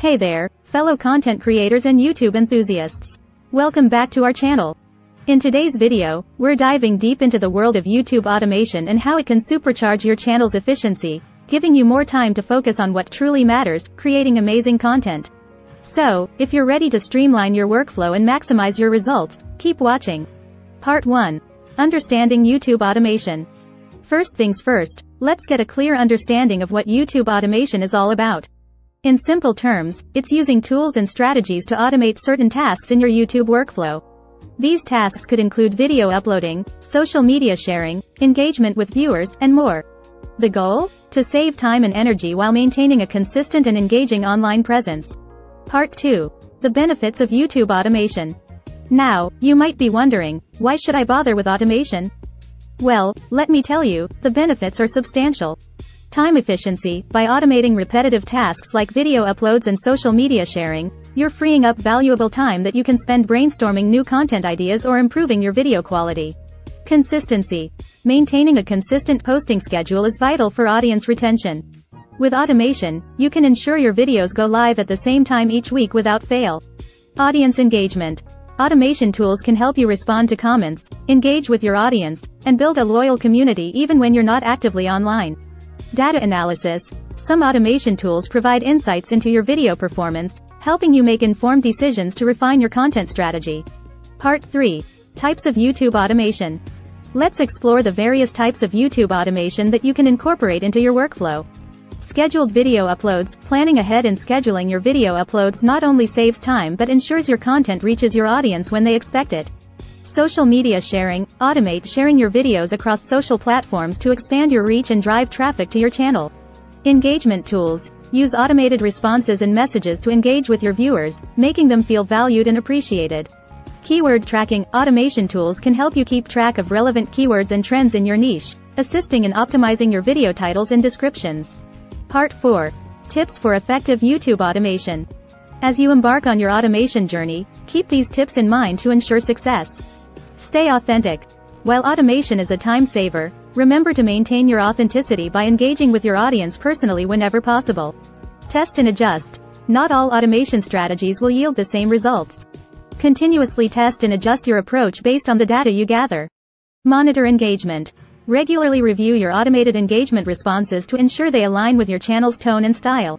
Hey there, fellow content creators and YouTube enthusiasts. Welcome back to our channel. In today's video, we're diving deep into the world of YouTube automation and how it can supercharge your channel's efficiency, giving you more time to focus on what truly matters, creating amazing content. So, if you're ready to streamline your workflow and maximize your results, keep watching. Part 1. Understanding YouTube automation. First things first, let's get a clear understanding of what YouTube automation is all about. In simple terms, it's using tools and strategies to automate certain tasks in your YouTube workflow. These tasks could include video uploading, social media sharing, engagement with viewers, and more. The goal? To save time and energy while maintaining a consistent and engaging online presence. Part 2. The benefits of YouTube automation. Now, you might be wondering, why should I bother with automation? Well, let me tell you, the benefits are substantial. Time efficiency. By automating repetitive tasks like video uploads and social media sharing, you're freeing up valuable time that you can spend brainstorming new content ideas or improving your video quality. Consistency. Maintaining a consistent posting schedule is vital for audience retention. With automation, you can ensure your videos go live at the same time each week without fail. Audience engagement. Automation tools can help you respond to comments, engage with your audience, and build a loyal community even when you're not actively online. Data analysis. Some automation tools provide insights into your video performance, helping you make informed decisions to refine your content strategy. Part 3. Types of YouTube automation. Let's explore the various types of YouTube automation that you can incorporate into your workflow. Scheduled video uploads. Planning ahead and scheduling your video uploads not only saves time but ensures your content reaches your audience when they expect it. Social media sharing. Automate sharing your videos across social platforms to expand your reach and drive traffic to your channel. Engagement tools. Use automated responses and messages to engage with your viewers, making them feel valued and appreciated. Keyword tracking. Automation tools can help you keep track of relevant keywords and trends in your niche, assisting in optimizing your video titles and descriptions. Part 4. Tips for effective YouTube automation. As you embark on your automation journey, keep these tips in mind to ensure success. Stay authentic. While automation is a time saver, remember to maintain your authenticity by engaging with your audience personally whenever possible. Test and adjust. Not all automation strategies will yield the same results. Continuously test and adjust your approach based on the data you gather. Monitor engagement. Regularly review your automated engagement responses to ensure they align with your channel's tone and style.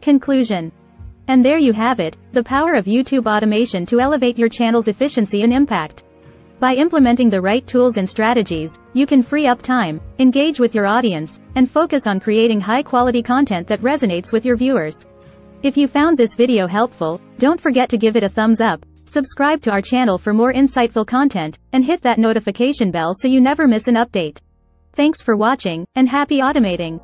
Conclusion. And there you have it, the power of YouTube automation to elevate your channel's efficiency and impact. By implementing the right tools and strategies, you can free up time, engage with your audience, and focus on creating high-quality content that resonates with your viewers. If you found this video helpful, don't forget to give it a thumbs up, subscribe to our channel for more insightful content, and hit that notification bell so you never miss an update. Thanks for watching, and happy automating!